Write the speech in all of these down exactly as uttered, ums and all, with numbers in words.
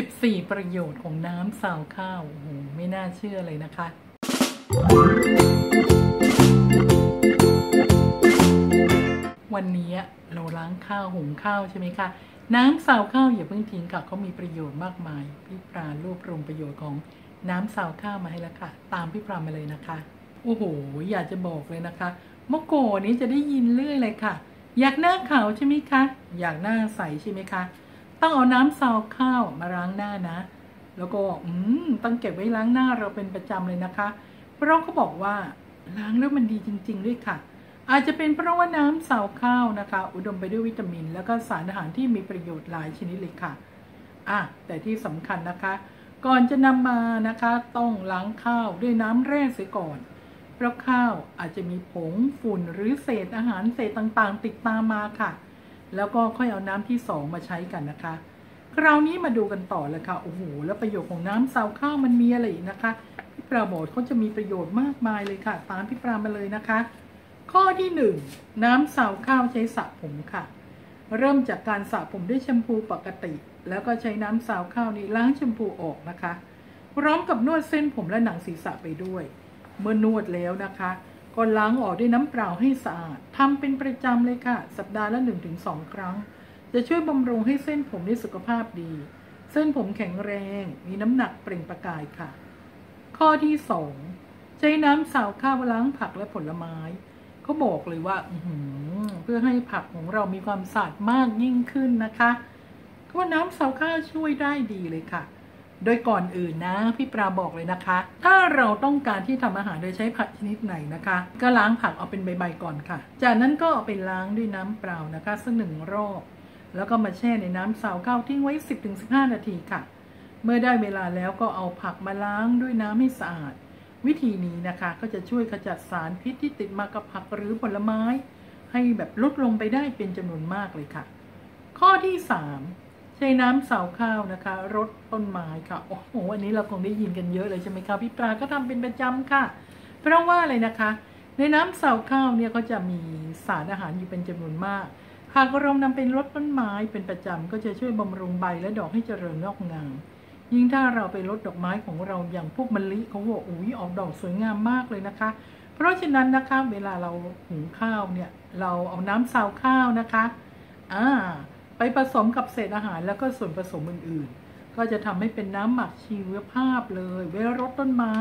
สิบสี่ประโยชน์ของน้ำซาวข้าวโอ้โหไม่น่าเชื่อเลยนะคะวันนี้เราล้างข้าวหุงข้าวใช่ไหมคะน้ำซาวข้าวอย่าเพิ่งทิ้งค่ะเขามีประโยชน์มากมายพี่ปลารวบรวมประโยชน์ของน้ำซาวข้าวมาให้แล้วค่ะตามพี่ปลามาเลยนะคะโอ้โหอยากจะบอกเลยนะคะเมื่อก่อนนี้จะได้ยินเรื่อยเลยค่ะอยากหน้าขาวใช่ไหมคะอยากหน้าใสใช่ไหมคะต้องเอาน้ำซาวข้าวมาล้างหน้านะแล้วก็อืมต้องเก็บไว้ล้างหน้าเราเป็นประจำเลยนะคะเพราะเขาบอกว่าล้างแล้วมันดีจริงๆด้วยค่ะอาจจะเป็นเพราะว่าน้ำซาวข้าวนะคะอุดมไปด้วยวิตามินแล้วก็สารอาหารที่มีประโยชน์หลายชนิดเลยค่ะอ่ะแต่ที่สำคัญนะคะก่อนจะนำมานะคะต้องล้างข้าวด้วยน้ำแร่เสียก่อนเพราะข้าวอาจจะมีผงฝุ่นหรือเศษอาหารเศษต่างๆติดตามมาค่ะแล้วก็ค่อยเอาน้ำที่สองมาใช้กันนะคะคราวนี้มาดูกันต่อเลยค่ะโอ้โหแล้วประโยชน์ของน้ำซาวข้าวมันมีอะไรอีกนะคะพี่ปลาบอกเขาจะมีประโยชน์มากมายเลยค่ะตามพี่ปลามาเลยนะคะข้อที่หนึ่งน้ำซาวข้าวใช้สระผมค่ะเริ่มจากการสระผมด้วยแชมพูปกติแล้วก็ใช้น้ำซาวข้าวนี้ล้างแชมพูออกนะคะพร้อมกับนวดเส้นผมและหนังศีรษะไปด้วยเมื่อนวดแล้วนะคะก็ล้างออกด้วยน้ำเปล่าให้สะอาดทำเป็นประจำเลยค่ะสัปดาห์ละ หนึ่งถึงสอง ครั้งจะช่วยบำรุงให้เส้นผมได้สุขภาพดีเส้นผมแข็งแรงมีน้ำหนักเปล่งประกายค่ะข้อที่สองใช้น้ำซาวข้าวล้างผักและผลไม้เขาบอกเลยว่าเพื่อให้ผักของเรามีความสะอาดมากยิ่งขึ้นนะคะเขาว่าน้ำซาวข้าวช่วยได้ดีเลยค่ะโดยก่อนอื่นนะพี่ปลาบอกเลยนะคะถ้าเราต้องการที่ทำอาหารโดยใช้ผักชนิดไหนนะคะก็ล้างผักเอาเป็นใบๆก่อนค่ะจากนั้นก็เอาไปล้างด้วยน้ำเปล่านะคะสักหนึ่งรอบแล้วก็มาแช่ในน้ำซาวข้าวทิ้งไว้ สิบถึงสิบห้า นาทีค่ะเมื่อได้เวลาแล้วก็เอาผักมาล้างด้วยน้ำให้สะอาดวิธีนี้นะคะก็จะช่วยขจัดสารพิษที่ติดมากับผักหรือผลไม้ให้แบบลดลงไปได้เป็นจำนวนมากเลยค่ะข้อที่สามใช้น้ำซาวข้าวนะคะรดต้นไม้ค่ะโอ้โหอันนี้เราคงได้ยินกันเยอะเลยใช่ไหมคะพี่ปลาก็ทำเป็นประจำค่ะเพราะว่าอะไรนะคะในน้ำซาวข้าวเนี่ยก็จะมีสารอาหารอยู่เป็นจำนวนมากหากเรานำไปรดต้นไม้เป็นประจำก็จะช่วยบำรุงใบและดอกให้เจริญงอกงามยิ่งถ้าเราไปรดดอกไม้ของเราอย่างพวกมะลิเขาบอกอุ้ยออกดอกสวยงามมากเลยนะคะเพราะฉะนั้นนะคะเวลาเราหุงข้าวเนี่ยเราเอาน้ำซาวข้าวนะคะอ่าไปผสมกับเศษอาหารแล้วก็ส่วนผสมอื่นๆก็จะทำให้เป็นน้ำหมักชีวภาพเลยไว้รดต้นไม้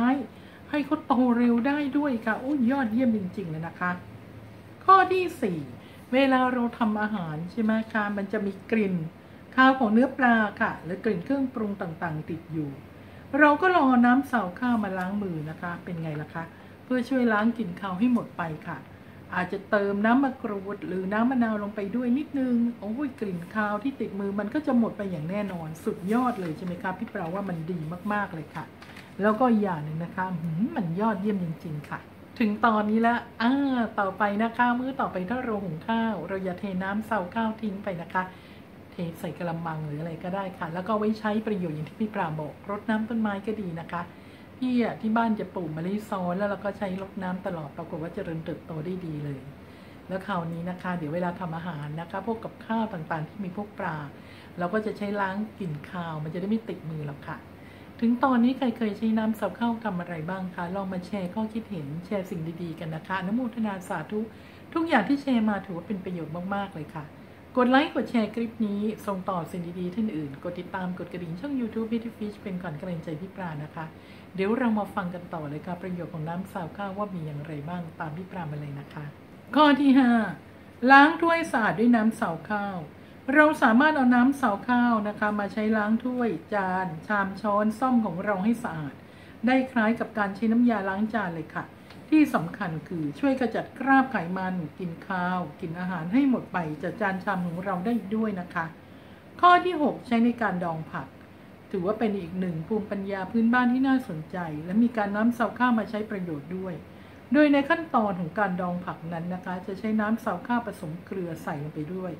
ให้เขาโตเร็วได้ด้วยค่ะโอ้ยอดเยี่ยมจริงๆเลยนะคะข้อที่สี่เวลาเราทำอาหารใช่ไหมคะมันจะมีกลิ่นคาวของเนื้อปลาค่ะหรือกลิ่นเครื่องปรุงต่างๆติดอยู่เราก็ลองเอาน้ำซาวข้าวมาล้างมือนะคะเป็นไงล่ะคะเพื่อช่วยล้างกลิ่นคาวให้หมดไปค่ะอาจจะเติมน้ำมะกรูดหรือน้ำมะนาวลงไปด้วยนิดนึงโอ้ยกลิ่นคาวที่ติดมือมันก็จะหมดไปอย่างแน่นอนสุดยอดเลยใช่ไหมคะพี่ปลาว่ามันดีมากๆเลยค่ะแล้วก็อย่างหนึ่งนะคะมันยอดเยี่ยมจริงๆค่ะถึงตอนนี้แล้วอ่าต่อไปนะคะมื้อต่อไปถ้าเราหุงข้าวเราอย่าเทน้ำซาวข้าวทิ้งไปนะคะเทใส่กระมังหรืออะไรก็ได้ค่ะแล้วก็ไว้ใช้ประโยชน์อย่างที่พี่ปลาบอกรดน้ำต้นไม้ก็ดีนะคะที่ที่บ้านจะปลูกมะลิซ้อนแล้วเราก็ใช้รดน้ำตลอดปรากฏว่าเจริญเติบโตได้ดีเลยแล้วคราวนี้นะคะเดี๋ยวเวลาทำอาหารนะคะพวกกับข้าวต่างๆที่มีพวกปลาเราก็จะใช้ล้างกลิ่นคาวมันจะได้ไม่ติดมือเราค่ะถึงตอนนี้ใครเคยใช้น้ำซาวข้าวทำอะไรบ้างคะลองมาแชร์ข้อคิดเห็นแชร์สิ่งดีๆกันนะคะอนุโมทนาสาธุทุกอย่างที่แชร์มาถือว่าเป็นประโยชน์มากๆเลยค่ะกดไลค์กดแชร์คลิปนี้ส่งต่อสิ่งดีๆท่านอื่นกดติดตามกดกระดิ่งช่อง YouTube Healthy Fish เป็นก่อนกระดิ่งใจพี่ปลานะคะเดี๋ยวเรามาฟังกันต่อเลยค่ะประโยชน์ของน้ำซาวข้าวว่ามีอย่างไรบ้างตามพี่ปลามาเลยนะคะข้อที่ห้าล้างถ้วยสะอาดด้วยน้ำซาวข้าวเราสามารถเอาน้ำซาวข้าวนะคะมาใช้ล้างถ้วยจานชามช้อนส้อมของเราให้สะอาดได้คล้ายกับการใช้น้ำยาล้างจานเลยค่ะที่สำคัญคือช่วยกระจัดคราบไขมันกลิ่นคาวกลิ่นอาหารให้หมดไปจากจานชามของเราได้ด้วยนะคะข้อที่หกใช้ในการดองผักถือว่าเป็นอีกหนึ่งภูมิปัญญาพื้นบ้านที่น่าสนใจและมีการน้ำซาวข้าวมาใช้ประโยชน์ด้วยโดยในขั้นตอนของการดองผักนั้นนะคะจะใช้น้ำซาวข้าวผสมเกลือใส่ลงไปด้วย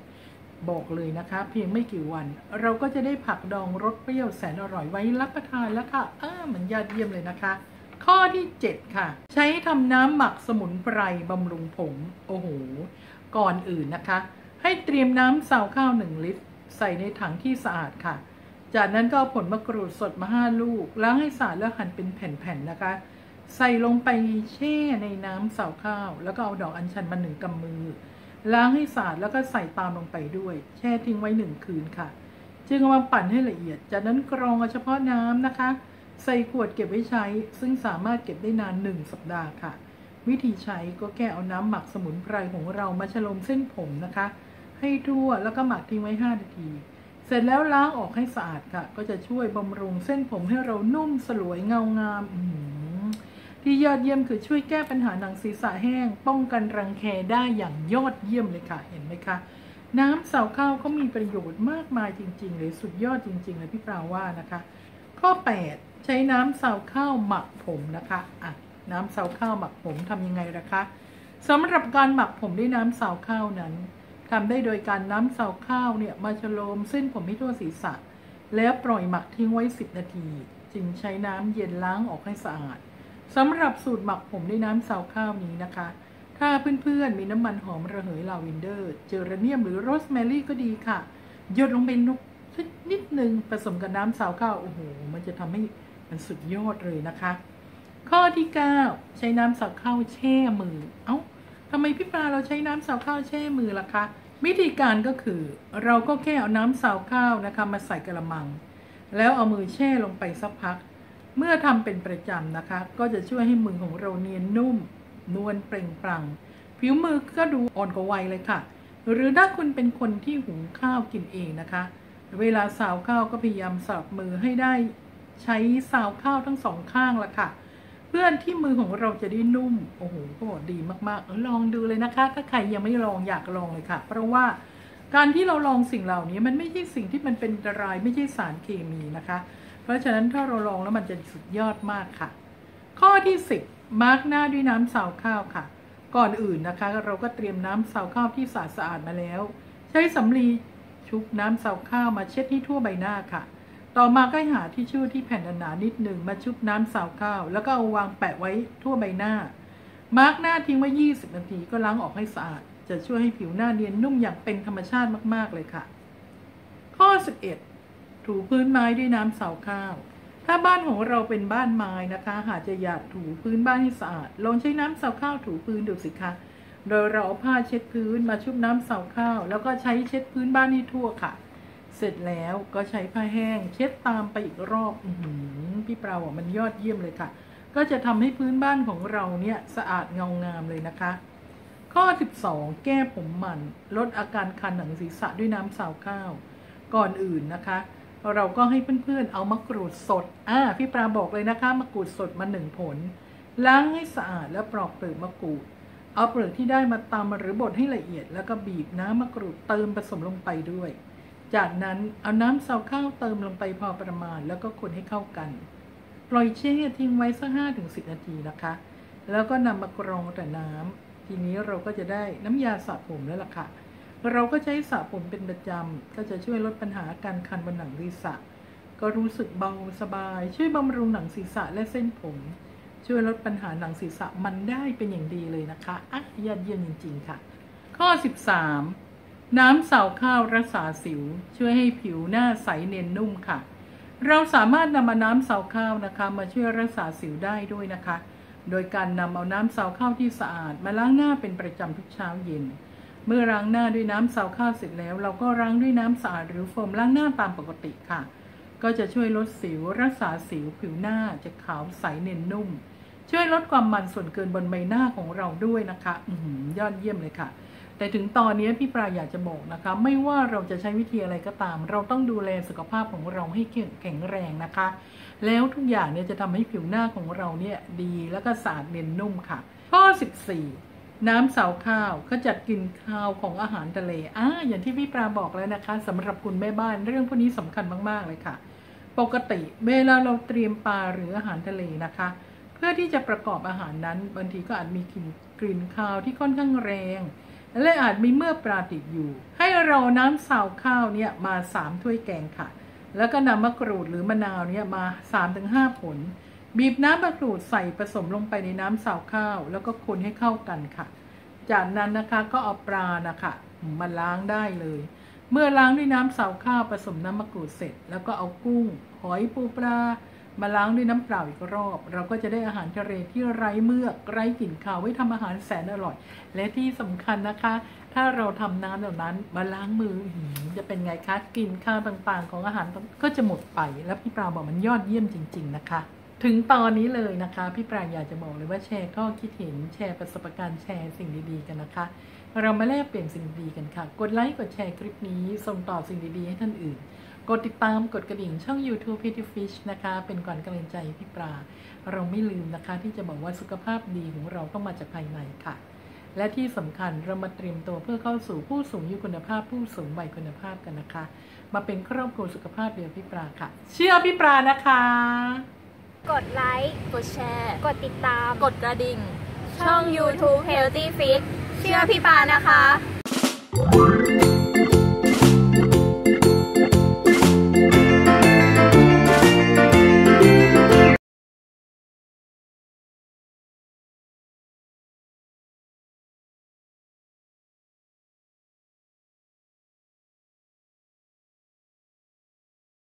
บอกเลยนะคะเพียงไม่กี่วันเราก็จะได้ผักดองรสเปรี้ยวแสนอร่อยไว้รับประทานแล้วค่ะอ้ามันยอดเยี่ยมเลยนะคะข้อที่เจ็ดค่ะใช้ทำน้ำหมักสมุนไพรบำรุงผมโอ้โหก่อนอื่นนะคะให้เตรียมน้ำซาวข้าวหนึ่งลิตรใส่ในถังที่สะอาดค่ะ จากนั้นก็เอาผลมะกรูดสดมาห้าลูกล้างให้สะอาดแล้วหั่นเป็นแผ่นๆนะคะใส่ลงไปแช่ในน้ำเสาข้าวแล้วก็เอาดอกอัญชันมาหนึ่งกำมือล้างให้สะอาดแล้วก็ใส่ตามลงไปด้วยแช่ทิ้งไว้หนึ่งคืนค่ะจึงเอามาปั่นให้ละเอียดจากนั้นกรองเอาเฉพาะน้ำนะคะใส่ขวดเก็บไว้ใช้ซึ่งสามารถเก็บได้นานหนึ่งสัปดาห์ค่ะวิธีใช้ก็แค่เอาน้ำหมักสมุนไพรของเรามาฉลมเส้นผมนะคะให้ทั่วแล้วก็หมักทิ้งไว้ห้านาทีเสร็จแล้วล้างออกให้สะอาดค่ะก็จะช่วยบำรุงเส้นผมให้เรานุ่มสลวยเงางามที่ยอดเยี่ยมคือช่วยแก้ปัญหาหนังศีรษะแห้งป้องกันรังแคได้อย่างยอดเยี่ยมเลยค่ะเห็นไหมคะน้ำเสาข้าวก็มีประโยชน์มากมายจริงๆเลยสุดยอดจริงๆเลยพี่ปลาว่านะคะข้อแปดใช้น้ำเสาข้าวหมักผมนะคะอ่ะน้ำเสาข้าวหมักผมทำยังไงละคะสำหรับการหมักผมด้วยน้ำเสาข้าวนั้นทำได้โดยการน้ำเสาข้าวเนี่ยมาฉโลมเส้นผมให้ทั่วศีรษะแล้วปล่อยหมักทิ้งไว้สิบนาทีจึงใช้น้ำเย็นล้างออกให้สะอาดสำหรับสูตรหมักผมด้วยน้ำเสาข้าวนี้นะคะถ้าเพื่อนๆมีน้ำมันหอมระเหยลาเวนเดอร์เจอราเนียมหรือโรสแมรี่ก็ดีค่ะหยดลงไปนิดนึงผสมกับน้ำเสาข้าวโอ้โหมันจะทำให้มันสุดยอดเลยนะคะข้อที่เก้าใช้น้ำเสาข้าวแช่มือเอ้าทำไมพี่ปลาเราใช้น้ำเสาข้าวแช่มือล่ะคะวิธีการก็คือเราก็แค่เอาน้ำเสาข้าวนะคะมาใส่กระมังแล้วเอามือแช่ลงไปสักพักเมื่อทำเป็นประจำนะคะก็จะช่วยให้มือของเราเนียนนุ่มนวลเปล่งปลั่งผิวมือก็ดูอ่อนกว่าวัยเลยค่ะหรือถ้าคุณเป็นคนที่หุงข้าวกินเองนะคะเวลาสาวข้าวก็พยายามสอดมือให้ได้ใช้สาวข้าวทั้งสองข้างละค่ะเพื่อนที่มือของเราจะได้นุ่มโอ้โหก็ดีมากๆลองดูเลยนะคะถ้าใครยังไม่ลองอยากลองเลยค่ะเพราะว่าการที่เราลองสิ่งเหล่านี้มันไม่ใช่สิ่งที่มันเป็นอันตรายไม่ใช่สารเคมีนะคะเพราะฉะนั้นถ้าเราลองแล้วมันจะสุดยอดมากค่ะข้อที่สิบมาร์กหน้าด้วยน้ำเสาข้าวค่ะก่อนอื่นนะคะเราก็เตรียมน้ำเสาข้าวที่สะอาดสะอาดมาแล้วใช้สำลีชุบน้ำเสาข้าวมาเช็ดให้ทั่วใบหน้าค่ะต่อมาก็หาทิชชู่ที่แผ่นหนาๆนิดหนึ่งมาชุบน้ำเสาข้าวแล้วก็เอาวางแปะไว้ทั่วใบหน้ามาร์กหน้าทิ้งไว้ยี่สิบนาทีก็ล้างออกให้สะอาดจะช่วยให้ผิวหน้าเนียนนุ่มอย่างเป็นธรรมชาติมากๆเลยค่ะข้อสิบเอ็ดถูพื้นไม้ด้วยน้ำเสาข้าวถ้าบ้านของเราเป็นบ้านไม้นะคะหากจะอยากถูพื้นบ้านให้สะอาดลองใช้น้ำเสาข้าวถูพื้นดูสิคะโดยเราเอาผ้าเช็ดพื้นมาชุบน้ำเสาข้าวแล้วก็ใช้เช็ดพื้นบ้านให้ทั่วค่ะเสร็จแล้วก็ใช้ผ้าแห้งเช็ดตามไปอีกรอบอื้อหือพี่ปลาบอกมันยอดเยี่ยมเลยค่ะก็จะทำให้พื้นบ้านของเราเนี่ยสะอาดเงางามเลยนะคะข้อสิบสองแก้ผมมันลดอาการคันหนังศีรษะด้วยน้ำเสาข้าวก่อนอื่นนะคะเราก็ให้เพื่อนๆเอามะกรูดสดอ่าพี่ปลาบอกเลยนะคะมะกรูดสดมาหนึ่งผลล้างให้สะอาดแล้วปลอกเปลือกมะกรูดเอาเปลือกที่ได้มาตำหรือบดให้ละเอียดแล้วก็บีบน้ำมะกรูดเติมผสมลงไปด้วยจากนั้นเอาน้ำเสาข้าวเติมลงไปพอประมาณแล้วก็คนให้เข้ากันปล่อยแช่ทิ้งไว้สักห้าถึงสิบนาทีนะคะแล้วก็นำมากรองแต่น้ำทีนี้เราก็จะได้น้ำยาสระผมแล้วล่ะค่ะเราก็ใช้สระผมเป็นประจำก็จะช่วยลดปัญหาการคันบนหนังศีรษะก็รู้สึกเบาสบายช่วยบำรุงหนังศีรษะและเส้นผมช่วยลดปัญหาหนังศีรษะมันได้เป็นอย่างดีเลยนะคะอ่ะยอดเยี่ยมจริงๆค่ะข้อสิบสามน้ำเสาข้าวรักษาสิวช่วยให้ผิวหน้าใสเนียนนุ่มค่ะเราสามารถนำมาน้ำเสาข้าวนะคะมาช่วยรักษาสิวได้ด้วยนะคะโดยการนำเอาน้ำเสาข้าวที่สะอาดมาล้างหน้าเป็นประจำทุกเช้าเย็นเมื่อล้างหน้าด้วยน้ำเสาข้าวเสร็จแล้วเราก็ล้างด้วยน้ำสะอาดหรือโฟมล้างหน้าตามปกติค่ะก็จะช่วยลดสิวรักษาสิวผิวหน้าจะขาวใสเนียนนุ่มช่วยลดความมันส่วนเกินบนใบหน้าของเราด้วยนะคะอื้อหือยอดเยี่ยมเลยค่ะแต่ถึงตอนนี้พี่ปลาอยากจะบอกนะคะไม่ว่าเราจะใช้วิธีอะไรก็ตามเราต้องดูแลสุขภาพของเราให้แข็งแรงนะคะแล้วทุกอย่างเนี่ยจะทำให้ผิวหน้าของเราเนี่ยดีและก็สะอาดเนียนนุ่มค่ะข้อสิบสี่น้ำเสาข้าวก็จัดกลิ่นคาวของอาหารทะเลอ่าอย่างที่พี่ปลาบอกแล้วนะคะสำหรับคุณแม่บ้านเรื่องพวกนี้สำคัญมากๆเลยค่ะปกติเวลาเราเตรียมปลาหรืออาหารทะเลนะคะเพื่อที่จะประกอบอาหารนั้นบางทีก็อาจมีกลิ่นคาวที่ค่อนข้างแรงและอาจมีเมื่อปลาติดอยู่ให้เราน้ำเสาข้าวเนี่ยมาสามถ้วยแกงค่ะแล้วก็นำมะกรูดหรือมะนาวเนี่ยมา สามถึงห้า ผลบีบน้ำมะกรูดใส่ผสมลงไปในน้ำเสาข้าวแล้วก็คนให้เข้ากันค่ะจากนั้นนะคะก็เอาปลานะคะมาล้างได้เลย เมื่อล้างด้วยน้ำเสาข้าวผสมน้ำมะกรูดเสร็จแล้วก็เอากุ้งหอยปูปลามาล้างด้วยน้ำเปล่าอีกรอบเราก็จะได้อาหารทะเลที่ไร้เมือกไร้กลิ่นคาวไว้ทำอาหารแสนอร่อยและที่สำคัญนะคะถ้าเราทำน้ำเหล่านั้นมาล้างมือจะเป็นไงคะกลิ่นคาวต่างๆของอาหารก็จะหมดไปแล้วพี่ปลาบอกมันยอดเยี่ยมจริงๆนะคะถึงตอนนี้เลยนะคะพี่ปลาอยากจะบอกเลยว่าแชร์ข้อคิดเห็นแชร์ประสบการณ์แชร์สิ่งดีๆกันนะคะเรามาแลกเปลี่ยนสิ่งดีๆกันค่ะกดไลค์กดแชร์คลิปนี้ส่งต่อสิ่งดีๆให้ท่านอื่นกดติดตามกดกระดิ่งช่อง YouTube Healthy Fish นะคะเป็นขวัญกำลังใจพี่ปลาเราไม่ลืมนะคะที่จะบอกว่าสุขภาพดีของเราต้องมาจากภายในค่ะและที่สำคัญเรามาเตรียมตัวเพื่อเข้าสู่ผู้สูงอายุคุณภาพผู้สูงวัยคุณภาพกันนะคะมาเป็นครอบครัวสุขภาพเดียวพี่ปลาค่ะเชื่อพี่ปลานะคะกดไลค์กดแชร์กดติดตามกดกระดิ่งช่อง YouTube Healthy Fish เชื่อพี่ปลานะคะ